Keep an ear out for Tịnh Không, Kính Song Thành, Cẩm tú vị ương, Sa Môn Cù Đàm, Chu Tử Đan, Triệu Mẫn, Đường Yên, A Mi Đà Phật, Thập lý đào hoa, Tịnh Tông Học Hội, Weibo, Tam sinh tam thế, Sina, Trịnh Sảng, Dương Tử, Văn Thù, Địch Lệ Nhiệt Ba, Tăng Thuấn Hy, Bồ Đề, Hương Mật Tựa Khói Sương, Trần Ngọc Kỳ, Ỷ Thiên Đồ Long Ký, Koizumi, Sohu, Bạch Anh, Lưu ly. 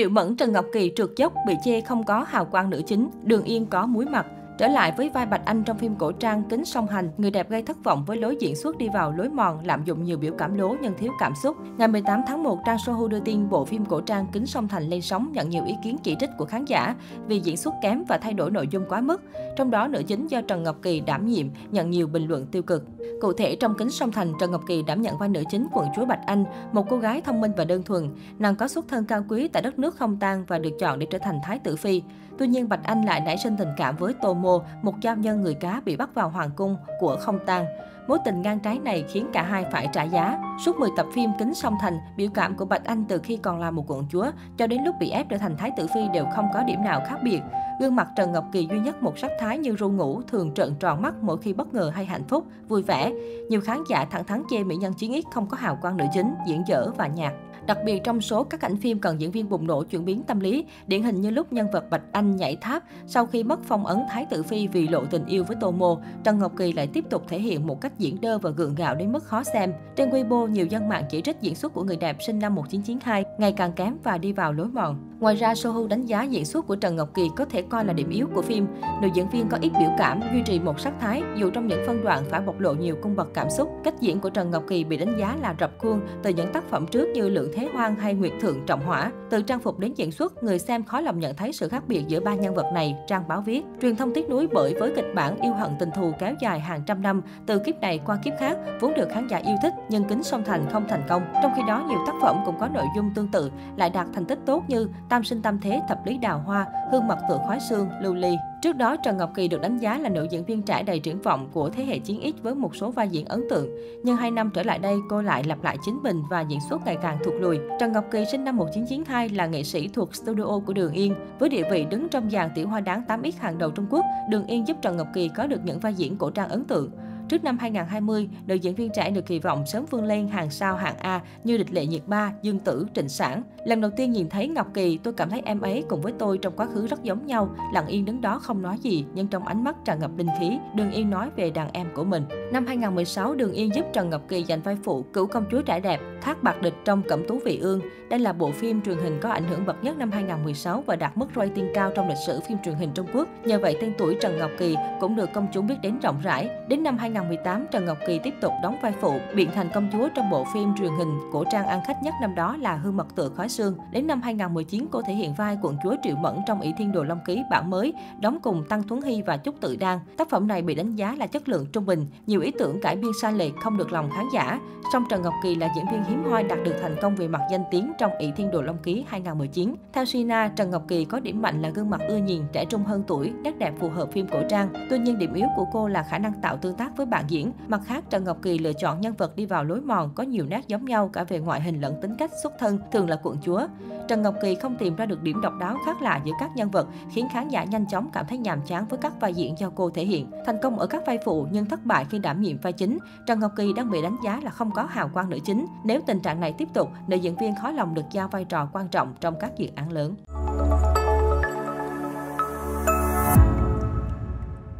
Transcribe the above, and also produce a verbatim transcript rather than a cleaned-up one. Triệu Mẫn, Trần Ngọc Kỳ trượt dốc bị chê không có hào quang nữ chính, Đường Yên có múi mặt. Trở lại với vai Bạch Anh trong phim cổ trang Kính Song Thành, người đẹp gây thất vọng với lối diễn xuất đi vào lối mòn, lạm dụng nhiều biểu cảm lố nhưng thiếu cảm xúc. Ngày mười tám tháng một, trang Sohu đưa tin bộ phim cổ trang Kính Song Thành lên sóng nhận nhiều ý kiến chỉ trích của khán giả vì diễn xuất kém và thay đổi nội dung quá mức. Trong đó, nữ chính do Trần Ngọc Kỳ đảm nhiệm nhận nhiều bình luận tiêu cực. Cụ thể, trong Kính Song Thành, Trần Ngọc Kỳ đảm nhận vai nữ chính quận chúa Bạch Anh, một cô gái thông minh và đơn thuần. Nàng có xuất thân cao quý tại đất nước không tang và được chọn để trở thành Thái tử Phi. Tuy nhiên, Bạch Anh lại nảy sinh tình cảm với Tô Mô, một giao nhân người cá bị bắt vào hoàng cung của không tang. Mối tình ngang trái này khiến cả hai phải trả giá. Suốt mười tập phim Kính Song Thành, biểu cảm của Bạch Anh từ khi còn là một quận chúa cho đến lúc bị ép trở thành Thái tử Phi đều không có điểm nào khác biệt. Gương mặt Trần Ngọc Kỳ duy nhất một sắc thái như ru ngủ, thường trợn tròn mắt mỗi khi bất ngờ hay hạnh phúc, vui vẻ. Nhiều khán giả thẳng thắn chê mỹ nhân Chiến Ít không có hào quang nữ chính, diễn dở và nhạt. Đặc biệt trong số các ảnh phim cần diễn viên bùng nổ chuyển biến tâm lý, điển hình như lúc nhân vật Bạch Anh nhảy tháp sau khi mất phong ấn Thái tử Phi vì lộ tình yêu với Tô Mô, Trần Ngọc Kỳ lại tiếp tục thể hiện một cách diễn đơ và gượng gạo đến mức khó xem. Trên Weibo, nhiều dân mạng chỉ trích diễn xuất của người đẹp sinh năm một nghìn chín trăm chín mươi hai ngày càng kém và đi vào lối mòn. Ngoài ra, Sohu đánh giá diễn xuất của Trần Ngọc Kỳ có thể coi là điểm yếu của phim. Nữ diễn viên có ít biểu cảm, duy trì một sắc thái, dù trong những phân đoạn phải bộc lộ nhiều cung bậc cảm xúc. Cách diễn của Trần Ngọc Kỳ bị đánh giá là rập khuôn từ những tác phẩm trước như Lượng Thế Hoang hay Nguyệt Thượng Trọng Hỏa. Từ trang phục đến diễn xuất, người xem khó lòng nhận thấy sự khác biệt giữa ba nhân vật này, trang báo viết. Truyền thông tiếc nuối bởi với kịch bản yêu hận tình thù kéo dài hàng trăm năm, từ kiếp này qua kiếp khác, vốn được khán giả yêu thích nhưng Kính Song Thành không thành công. Trong khi đó, nhiều tác phẩm cũng có nội dung tương tự lại đạt thành tích tốt như Tam Sinh Tam Thế, Thập Lý Đào Hoa, Hương Mật Tựa Khói Sương, Lưu Ly. Trước đó, Trần Ngọc Kỳ được đánh giá là nữ diễn viên trẻ đầy triển vọng của thế hệ Chiến X với một số vai diễn ấn tượng. Nhưng hai năm trở lại đây, cô lại lặp lại chính mình và diễn xuất ngày càng thụt lùi. Trần Ngọc Kỳ sinh năm một nghìn chín trăm chín mươi hai là nghệ sĩ thuộc studio của Đường Yên. Với địa vị đứng trong dàn tiểu hoa đáng tám ích hàng đầu Trung Quốc, Đường Yên giúp Trần Ngọc Kỳ có được những vai diễn cổ trang ấn tượng. Trước năm hai nghìn không trăm hai mươi, nữ diễn viên trẻ được kỳ vọng sớm vươn lên hàng sao hạng A như Địch Lệ Nhiệt Ba, Dương Tử, Trịnh Sảng. Lần đầu tiên nhìn thấy Ngọc Kỳ, tôi cảm thấy em ấy cùng với tôi trong quá khứ rất giống nhau. Lặng yên đứng đó không nói gì, nhưng trong ánh mắt tràn ngập linh khí, Đường Yên nói về đàn em của mình. Năm hai nghìn không trăm mười sáu, Đường Yên giúp Trần Ngọc Kỳ giành vai phụ cựu công chúa trẻ đẹp Thác Bạc Địch trong Cẩm Tú Vị Ương. Đây là bộ phim truyền hình có ảnh hưởng bậc nhất năm hai nghìn không trăm mười sáu và đạt mức rating cao trong lịch sử phim truyền hình Trung Quốc. Nhờ vậy, tên tuổi Trần Ngọc Kỳ cũng được công chúng biết đến rộng rãi. Đến năm hai nghìn không trăm mười tám, Trần Ngọc Kỳ tiếp tục đóng vai phụ Biện Thành công chúa trong bộ phim truyền hình cổ trang ăn khách nhất năm đó là Hương Mật Tựa Khói Sương. Đến năm hai nghìn không trăm mười chín, cô thể hiện vai quận chúa Triệu Mẫn trong Ỷ Thiên Đồ Long Ký bản mới, đóng cùng Tăng Thuấn Hy và Chu Tử Đan. Tác phẩm này bị đánh giá là chất lượng trung bình, nhiều ý tưởng cải biên sai lệch không được lòng khán giả. Song Trần Ngọc Kỳ là diễn viên hiếm hoi đạt được thành công về mặt danh tiếng trong Ỷ Thiên Đồ Long Ký hai nghìn không trăm mười chín. Theo Sina, Trần Ngọc Kỳ có điểm mạnh là gương mặt ưa nhìn, trẻ trung hơn tuổi, nét đẹp phù hợp phim cổ trang. Tuy nhiên, điểm yếu của cô là khả năng tạo tương tác với bạn diễn. Mặt khác, Trần Ngọc Kỳ lựa chọn nhân vật đi vào lối mòn có nhiều nét giống nhau cả về ngoại hình lẫn tính cách xuất thân, thường là quận chúa. Trần Ngọc Kỳ không tìm ra được điểm độc đáo khác lạ giữa các nhân vật, khiến khán giả nhanh chóng cảm thấy nhàm chán với các vai diễn do cô thể hiện. Thành công ở các vai phụ nhưng thất bại khi đảm nhiệm vai chính, Trần Ngọc Kỳ đang bị đánh giá là không có hào quang nữ chính. Nếu tình trạng này tiếp tục, nữ diễn viên khó lòng được giao vai trò quan trọng trong các dự án lớn.